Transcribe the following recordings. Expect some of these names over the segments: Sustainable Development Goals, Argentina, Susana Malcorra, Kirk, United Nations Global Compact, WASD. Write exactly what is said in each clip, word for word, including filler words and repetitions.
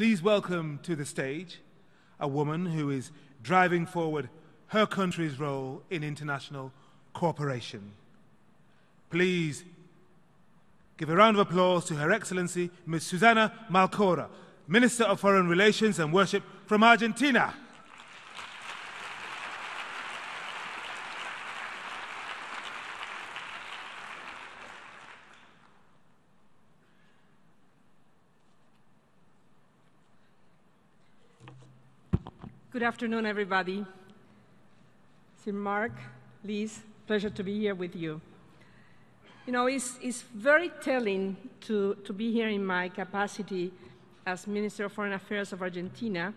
Please welcome to the stage a woman who is driving forward her country's role in international cooperation. Please give a round of applause to Her Excellency Miz Susana Malcorra, Minister of Foreign Relations and Worship from Argentina. Good afternoon, everybody. Sir Mark, Liz, pleasure to be here with you. You know, it's, it's very telling to, to be here in my capacity as Minister of Foreign Affairs of Argentina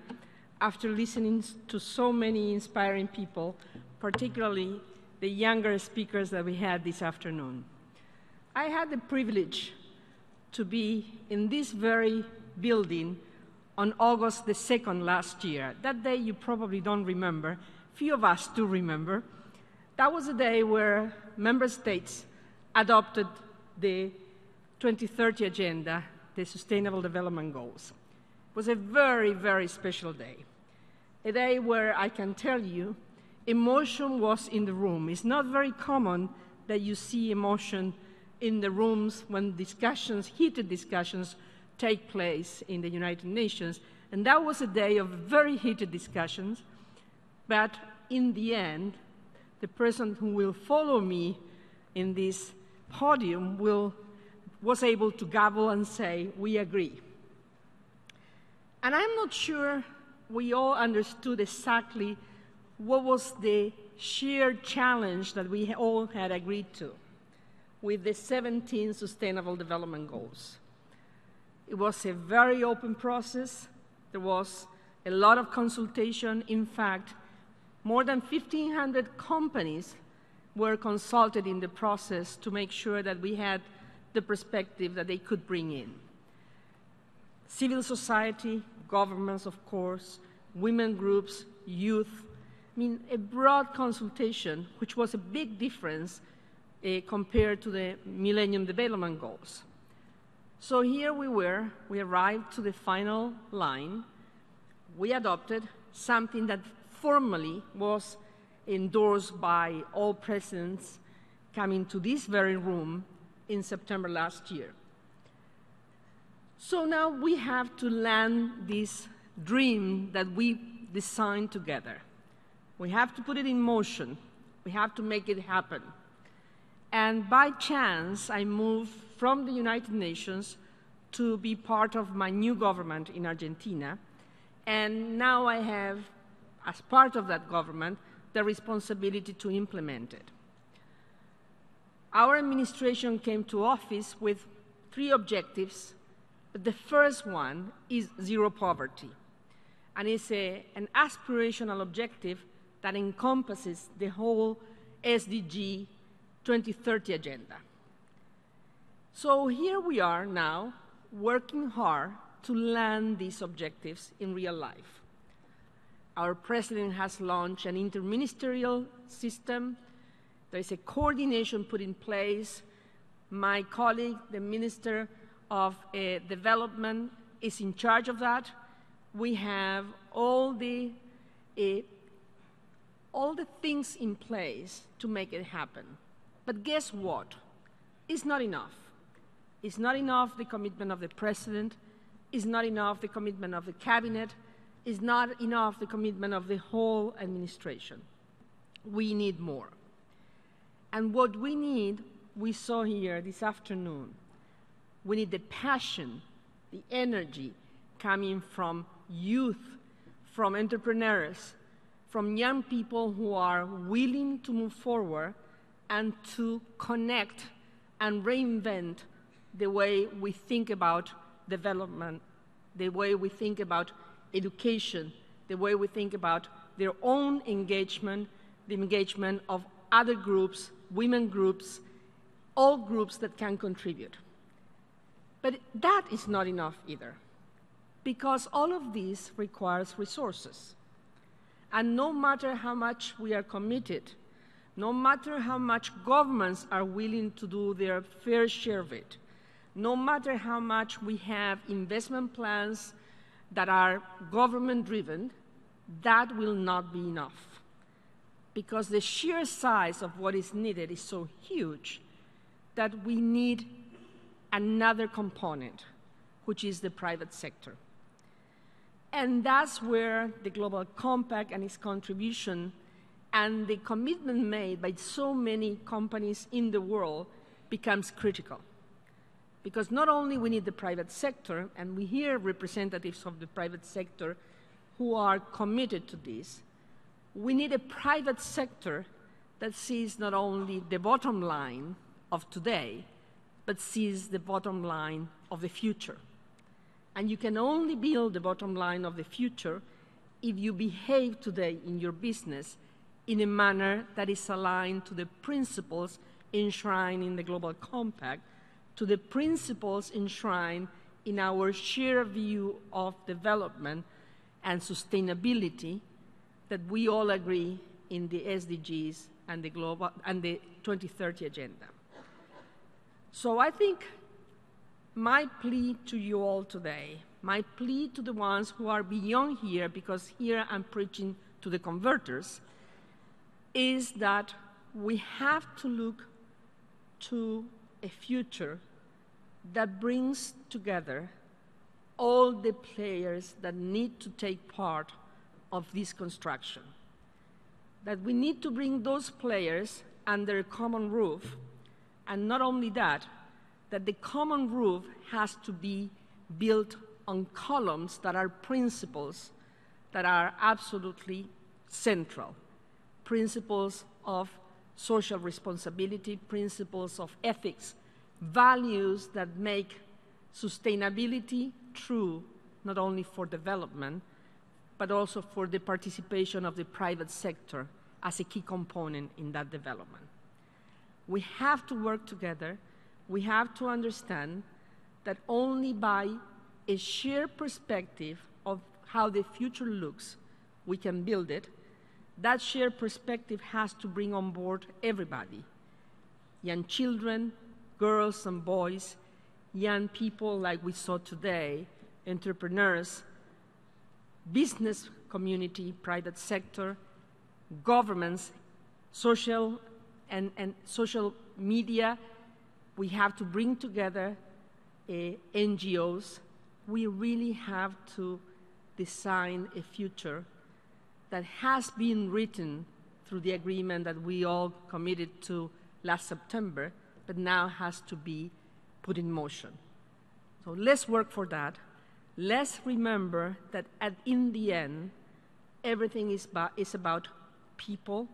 after listening to so many inspiring people, particularly the younger speakers that we had this afternoon. I had the privilege to be in this very building on August the second last year. That day you probably don't remember. Few of us do remember. That was a day where member states adopted the twenty thirty Agenda, the Sustainable Development Goals. It was a very, very special day. A day where I can tell you, emotion was in the room. It's not very common that you see emotion in the rooms when discussions, heated discussions, take place in the United Nations. And that was a day of very heated discussions. But in the end, the person who will follow me in this podium will, was able to gavel and say, we agree. And I'm not sure we all understood exactly what was the sheer challenge that we all had agreed to with the seventeen Sustainable Development Goals. It was a very open process. There was a lot of consultation. In fact, more than fifteen hundred companies were consulted in the process to make sure that we had the perspective that they could bring in. Civil society, governments, of course, women groups, youth. I mean, a broad consultation, which was a big difference uh, compared to the Millennium Development Goals. So here we were, we arrived to the final line. We adopted something that formally was endorsed by all presidents coming to this very room in September last year. So now we have to land this dream that we designed together. We have to put it in motion. We have to make it happen. And by chance, I moved from the United Nations to be part of my new government in Argentina. And now I have, as part of that government, the responsibility to implement it. Our administration came to office with three objectives. The first one is zero poverty. And it's a, an aspirational objective that encompasses the whole S D G twenty thirty Agenda. So here we are now, working hard to land these objectives in real life. Our president has launched an interministerial system. There is a coordination put in place. My colleague, the Minister of uh, Development, is in charge of that. We have all the, uh, all the things in place to make it happen. But guess what? It's not enough. It's not enough the commitment of the president. It's not enough the commitment of the cabinet. It's not enough the commitment of the whole administration. We need more. And what we need, we saw here this afternoon. We need the passion, the energy coming from youth, from entrepreneurs, from young people who are willing to move forward and to connect and reinvent the way we think about development, the way we think about education, the way we think about their own engagement, the engagement of other groups, women groups, all groups that can contribute. But that is not enough either, because all of this requires resources. And no matter how much we are committed, no matter how much governments are willing to do their fair share of it, no matter how much we have investment plans that are government-driven, that will not be enough, because the sheer size of what is needed is so huge that we need another component, which is the private sector. And that's where the Global Compact and its contribution and the commitment made by so many companies in the world becomes critical. Because not only we need the private sector, and we hear representatives of the private sector who are committed to this, we need a private sector that sees not only the bottom line of today, but sees the bottom line of the future. And you can only build the bottom line of the future if you behave today in your business in a manner that is aligned to the principles enshrined in the Global Compact, to the principles enshrined in our shared view of development and sustainability that we all agree in the S D Gs and the, global, and the twenty thirty Agenda. So I think my plea to you all today, my plea to the ones who are beyond here, because here I'm preaching to the converters, is that we have to look to a future that brings together all the players that need to take part of this construction. That we need to bring those players under a common roof, and not only that, that the common roof has to be built on columns that are principles that are absolutely central. Principles of social responsibility, principles of ethics, values that make sustainability true not only for development, but also for the participation of the private sector as a key component in that development. We have to work together. We have to understand that only by a shared perspective of how the future looks, we can build it. That shared perspective has to bring on board everybody, young children, girls and boys, young people like we saw today, entrepreneurs, business community, private sector, governments, social and, and social media. We have to bring together uh, N G Os. We really have to design a future that has been written through the agreement that we all committed to last September, but now has to be put in motion. So let's work for that. Let's remember that at, in the end, everything is, is about people.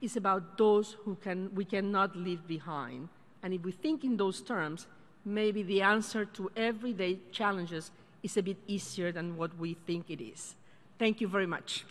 It's about those who can, we cannot leave behind. And if we think in those terms, maybe the answer to everyday challenges is a bit easier than what we think it is. Thank you very much.